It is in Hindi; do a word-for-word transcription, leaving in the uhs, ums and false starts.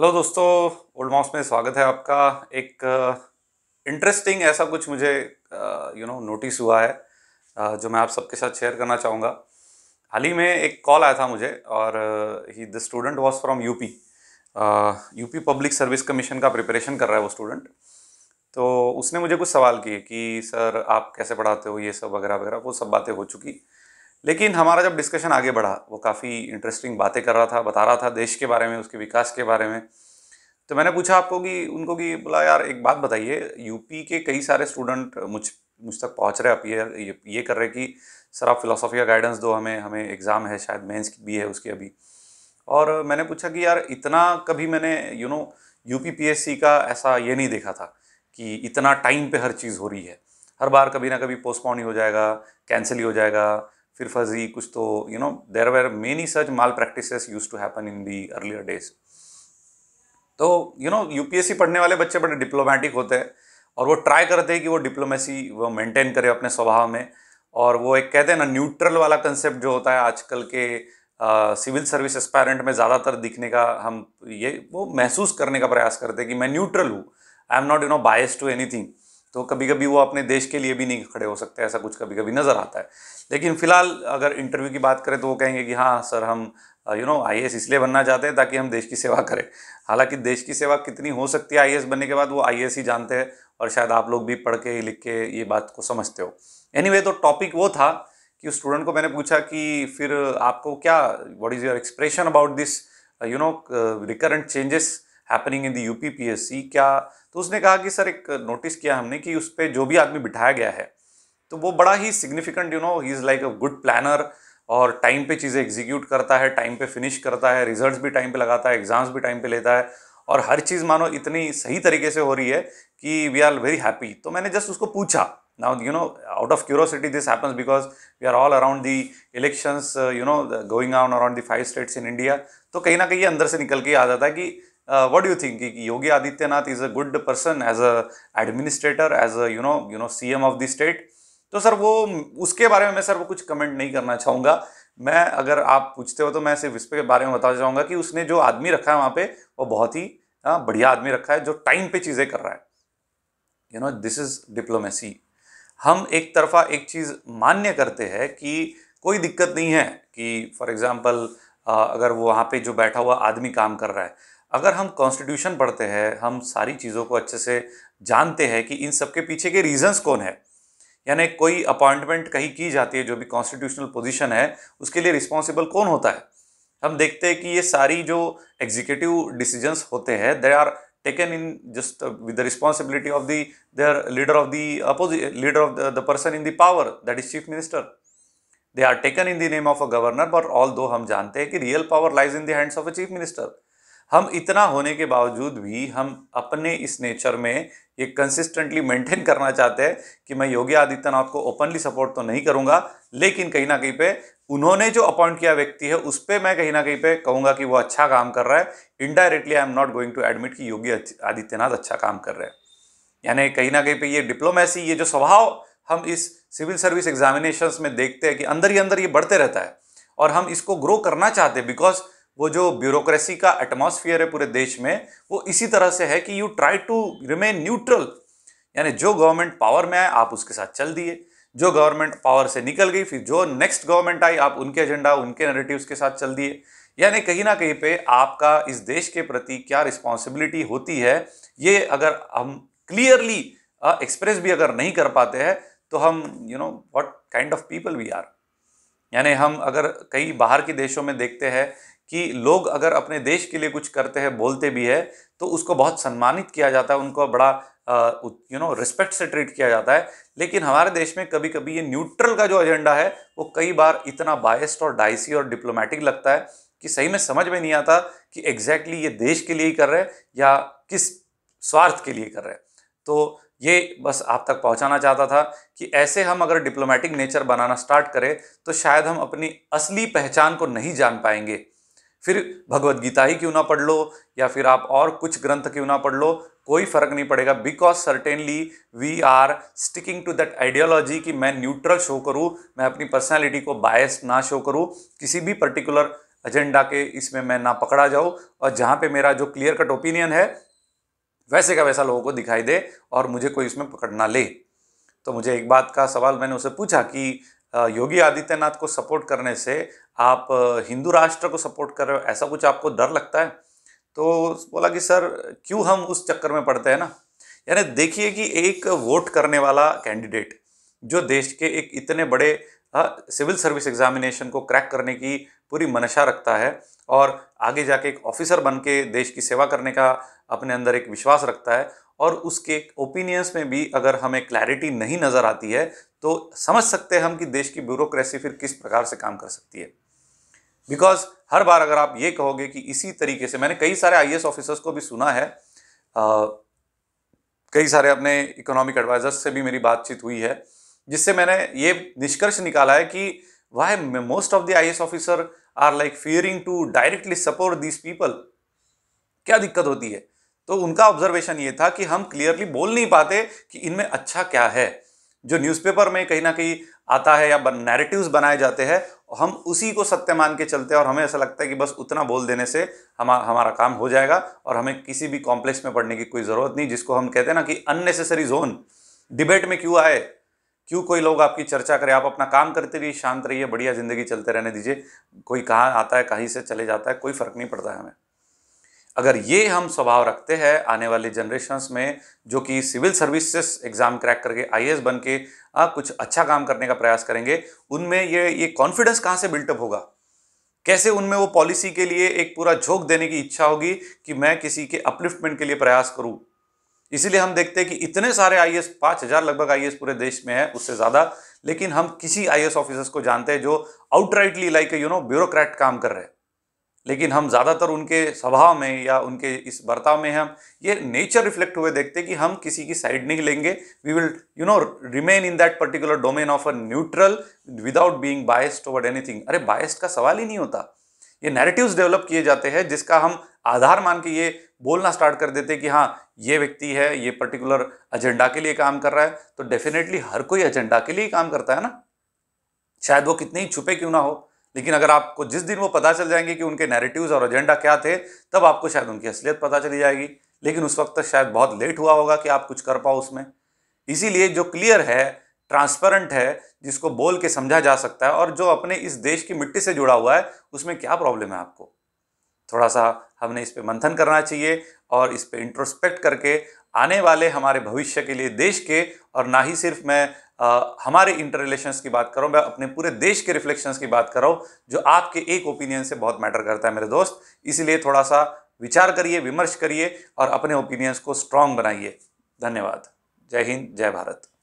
हेलो दोस्तों, ओल्ड मॉक्स में स्वागत है आपका। एक इंटरेस्टिंग uh, ऐसा कुछ मुझे यू नो नोटिस हुआ है uh, जो मैं आप सबके साथ शेयर करना चाहूँगा। हाल ही में एक कॉल आया था मुझे और ही the student was from UP, UP public service commission का प्रिपरेशन कर रहा है वो स्टूडेंट। तो उसने मुझे कुछ सवाल किए कि सर आप कैसे पढ़ाते हो, ये सब वगैरह वगैरह। वो सब बातें हो चुकी, लेकिन हमारा जब डिस्कशन आगे बढ़ा, वो काफ़ी इंटरेस्टिंग बातें कर रहा था, बता रहा था देश के बारे में, उसके विकास के बारे में। तो मैंने पूछा आपको कि उनको कि बोला यार एक बात बताइए, यूपी के कई सारे स्टूडेंट मुझ मुझ तक पहुंच रहे, आप ये ये कर रहे कि सर आप फिलोसॉफी का गाइडेंस दो हमें, हमें एग्ज़ाम है, शायद मेंस भी है उसकी अभी। और मैंने पूछा कि यार इतना कभी मैंने यू नो यूपी पीएससी का ऐसा ये नहीं देखा था कि इतना टाइम पर हर चीज़ हो रही है, हर बार कभी ना कभी पोस्टपोन ही हो जाएगा, कैंसिल ही हो जाएगा, फिर फर्जी कुछ। तो you know there were many such malpractices used to happen in the earlier days. तो यू नो यूपीएससी पढ़ने वाले बच्चे बड़े डिप्लोमेटिक होते हैं और वो ट्राई करते हैं कि वो डिप्लोमेसी वो मेंटेन करे अपने स्वभाव में। और वो एक कहते हैं ना न्यूट्रल वाला कंसेप्ट जो होता है आजकल के सिविल सर्विस एस्पायरेंट में ज़्यादातर दिखने का, हम ये वो महसूस करने का प्रयास करते हैं कि मैं न्यूट्रल हूँ, I am not you know biased to anything. तो कभी कभी वो अपने देश के लिए भी नहीं खड़े हो सकते, ऐसा कुछ कभी कभी नज़र आता है। लेकिन फिलहाल अगर इंटरव्यू की बात करें तो वो कहेंगे कि हाँ सर हम यू नो आईएएस इसलिए बनना चाहते हैं ताकि हम देश की सेवा करें। हालांकि देश की सेवा कितनी हो सकती है आईएएस बनने के बाद, वो आईएएस ही जानते हैं और शायद आप लोग भी पढ़ के लिख के ये बात को समझते हो। एनीवे, तो टॉपिक वो था कि उस स्टूडेंट को मैंने पूछा कि फिर आपको क्या, what is your expression about this you know recurrent changes happening in the UP PSC क्या? तो उसने कहा कि सर एक नोटिस किया हमने कि उस पर जो भी आदमी बिठाया गया है तो वो बड़ा ही significant you know he is like a good planner और टाइम पे चीज़ें एग्जीक्यूट करता है, टाइम पे फिनिश करता है, रिजल्ट्स भी टाइम पे लगाता है, एग्जाम्स भी टाइम पे लेता है और हर चीज़ मानो इतनी सही तरीके से हो रही है कि वी आर वेरी हैप्पी। तो मैंने जस्ट उसको पूछा, now you know out of curiosity this happens because we are all around the elections you know going on around the five states in India. तो कहीं ना कहीं अंदर से निकल के आ जाता है कि व्हाट डू यू थिंक कि Yogi Adityanath is a good person as a administrator, as a you know you know C M of the state. तो सर वो उसके बारे में मैं सर वो कुछ कमेंट नहीं करना चाहूँगा। मैं अगर आप पूछते हो तो मैं सिर्फ इस पे के बारे में बताना चाहूँगा कि उसने जो आदमी रखा है वहाँ पे वो बहुत ही बढ़िया आदमी रखा है जो टाइम पे चीज़ें कर रहा है। You know this is diplomacy. हम एक तरफा एक चीज़ मान्य करते हैं कि कोई दिक्कत नहीं है कि फॉर एग्ज़ाम्पल अगर वो वहाँ पर जो बैठा हुआ आदमी काम कर रहा है, अगर हम कॉन्स्टिट्यूशन पढ़ते हैं, हम सारी चीज़ों को अच्छे से जानते हैं कि इन सबके पीछे के रीजन्स कौन है। यानी कोई अपॉइंटमेंट कहीं की जाती है, जो भी कॉन्स्टिट्यूशनल पोजीशन है उसके लिए रिस्पॉन्सिबल कौन होता है। हम देखते हैं कि ये सारी जो एग्जीक्यूटिव डिसीजंस होते हैं they are taken in just with the responsibility of the their leader of the opposite leader of the person in the power that is chief minister. They are taken in the name of a governor, but all though हम जानते हैं कि real power lies in the hands of a chief minister. हम इतना होने के बावजूद भी हम अपने इस नेचर में ये कंसिस्टेंटली मेंटेन करना चाहते हैं कि मैं योगी आदित्यनाथ को ओपनली सपोर्ट तो नहीं करूंगा, लेकिन कहीं ना कहीं पे उन्होंने जो अपॉइंट किया व्यक्ति है उस पर मैं कहीं ना कहीं पे कहूंगा कि वो अच्छा काम कर रहा है। Indirectly I am not going to admit कि योगी आदित्यनाथ अच्छा काम कर रहे हैं। यानी कहीं ना कहीं पे ये डिप्लोमेसी, ये जो स्वभाव हम इस सिविल सर्विस एग्जामिनेशन में देखते हैं कि अंदर ही अंदर ये बढ़ते रहता है और हम इसको ग्रो करना चाहते हैं बिकॉज वो जो ब्यूरोक्रेसी का एटमॉस्फियर है पूरे देश में वो इसी तरह से है कि you try to remain neutral. यानी जो गवर्नमेंट पावर में आए आप उसके साथ चल दिए, जो गवर्नमेंट पावर से निकल गई फिर जो नेक्स्ट गवर्नमेंट आई आप उनके एजेंडा उनके नैरेटिव्स के साथ चल दिए। यानी कहीं ना कहीं पे आपका इस देश के प्रति क्या रिस्पॉन्सिबिलिटी होती है ये अगर हम क्लियरली एक्सप्रेस भी अगर नहीं कर पाते हैं तो हम you know what kind of people we are. यानी हम अगर कई बाहर के देशों में देखते हैं कि लोग अगर अपने देश के लिए कुछ करते हैं, बोलते भी है, तो उसको बहुत सम्मानित किया जाता है, उनको बड़ा यू नो रिस्पेक्ट से ट्रीट किया जाता है। लेकिन हमारे देश में कभी कभी ये न्यूट्रल का जो एजेंडा है वो कई बार इतना बायस्ड और डाइसी और डिप्लोमेटिक लगता है कि सही में समझ में नहीं आता कि एग्जैक्टली ये देश के लिए ही कर रहे हैं या किस स्वार्थ के लिए कर रहे हैं। तो ये बस आप तक पहुंचाना चाहता था कि ऐसे हम अगर डिप्लोमेटिक नेचर बनाना स्टार्ट करें तो शायद हम अपनी असली पहचान को नहीं जान पाएंगे। फिर भगवद गीता ही क्यों ना पढ़ लो या फिर आप और कुछ ग्रंथ क्यों ना पढ़ लो, कोई फर्क नहीं पड़ेगा because certainly we are sticking to that ideology कि मैं न्यूट्रल शो करूं, मैं अपनी पर्सनालिटी को बायस ना शो करूं, किसी भी पर्टिकुलर एजेंडा के इसमें मैं ना पकड़ा जाऊँ और जहाँ पे मेरा जो क्लियर कट ओपिनियन है वैसे का वैसा लोगों को दिखाई दे और मुझे कोई उसमें पकड़ ना ले। तो मुझे एक बात का सवाल, मैंने उसे पूछा कि योगी आदित्यनाथ को सपोर्ट करने से आप हिंदू राष्ट्र को सपोर्ट कर रहे हो, ऐसा कुछ आपको डर लगता है? तो बोला कि सर क्यों हम उस चक्कर में पड़ते हैं ना। यानी देखिए कि एक वोट करने वाला कैंडिडेट जो देश के एक इतने बड़े सिविल सर्विस एग्जामिनेशन को क्रैक करने की पूरी मनशा रखता है और आगे जाके एक ऑफिसर बन के देश की सेवा करने का अपने अंदर एक विश्वास रखता है, और उसके ओपिनियंस में भी अगर हमें क्लैरिटी नहीं नज़र आती है तो समझ सकते हैं हम कि देश की ब्यूरोक्रेसी फिर किस प्रकार से काम कर सकती है। बिकॉज हर बार अगर आप ये कहोगे कि इसी तरीके से, मैंने कई सारे आई ए एस ऑफिसर्स को भी सुना है, आ, कई सारे अपने इकोनॉमिक एडवाइजर्स से भी मेरी बातचीत हुई है, जिससे मैंने ये निष्कर्ष निकाला है कि why most of the I A S officer are like fearing to directly support this people, क्या दिक्कत होती है? तो उनका ऑब्जर्वेशन ये था कि हम क्लियरली बोल नहीं पाते कि इनमें अच्छा क्या है। जो न्यूज़पेपर में कहीं ना कहीं आता है या नैरेटिव्स बनाए जाते हैं, हम उसी को सत्य मान के चलते हैं और हमें ऐसा लगता है कि बस उतना बोल देने से हम हमारा काम हो जाएगा और हमें किसी भी कॉम्प्लेक्स में पढ़ने की कोई ज़रूरत नहीं, जिसको हम कहते हैं ना कि अननेसेसरी जोन। डिबेट में क्यों आए, क्यों कोई लोग आपकी चर्चा करे? आप अपना काम करते रहिए, शांत रहिए, बढ़िया ज़िंदगी चलते रहने दीजिए। कोई कहाँ आता है, कहीं से चले जाता है, कोई फ़र्क नहीं पड़ता है हमें। अगर ये हम स्वभाव रखते हैं आने वाले जनरेशन्स में, जो कि सिविल सर्विसेज एग्ज़ाम क्रैक करके आई ए एस बन के आ, कुछ अच्छा काम करने का प्रयास करेंगे, उनमें ये ये कॉन्फिडेंस कहाँ से बिल्टअप होगा? कैसे उनमें वो पॉलिसी के लिए एक पूरा झोंक देने की इच्छा होगी कि मैं किसी के अपलिफ्टमेंट के लिए प्रयास करूँ? इसीलिए हम देखते हैं कि इतने सारे आई ए एस, पाँच हज़ार लगभग आई ए एस पूरे देश में है, उससे ज़्यादा, लेकिन हम किसी आई ए एस ऑफिसर्स को जानते हैं जो outrightly like you know bureaucrat काम कर रहे हैं, लेकिन हम ज़्यादातर उनके स्वभाव में या उनके इस बर्ताव में हम ये नेचर रिफ्लेक्ट हुए देखते हैं कि हम किसी की साइड नहीं लेंगे। We will you know remain in that particular domain of a neutral without being biased toward anything. अरे बायस्ड का सवाल ही नहीं होता, ये नैरेटिव्स डेवलप किए जाते हैं जिसका हम आधार मान के ये बोलना स्टार्ट कर देते हैं कि हाँ ये व्यक्ति है, ये पर्टिकुलर एजेंडा के लिए काम कर रहा है। तो डेफिनेटली हर कोई एजेंडा के लिए काम करता है ना, शायद वो कितने ही छुपे क्यों ना हो, लेकिन अगर आपको जिस दिन वो पता चल जाएंगे कि उनके नैरेटिव्स और एजेंडा क्या थे, तब आपको शायद उनकी असलियत पता चली जाएगी, लेकिन उस वक्त शायद बहुत लेट हुआ होगा कि आप कुछ कर पाओ उसमें। इसीलिए जो क्लियर है, ट्रांसपेरेंट है, जिसको बोल के समझा जा सकता है और जो अपने इस देश की मिट्टी से जुड़ा हुआ है, उसमें क्या प्रॉब्लम है आपको? थोड़ा सा हमने इस पर मंथन करना चाहिए और इस पर इंट्रोस्पेक्ट करके आने वाले हमारे भविष्य के लिए देश के, और ना ही सिर्फ मैं आ, हमारे इंटर रिलेशंस की बात करो, मैं अपने पूरे देश के रिफ्लेक्शंस की बात करो, जो आपके एक ओपिनियन से बहुत मैटर करता है मेरे दोस्त। इसीलिए थोड़ा सा विचार करिए, विमर्श करिए और अपने ओपिनियंस को स्ट्रांग बनाइए। धन्यवाद। जय हिंद, जय भारत।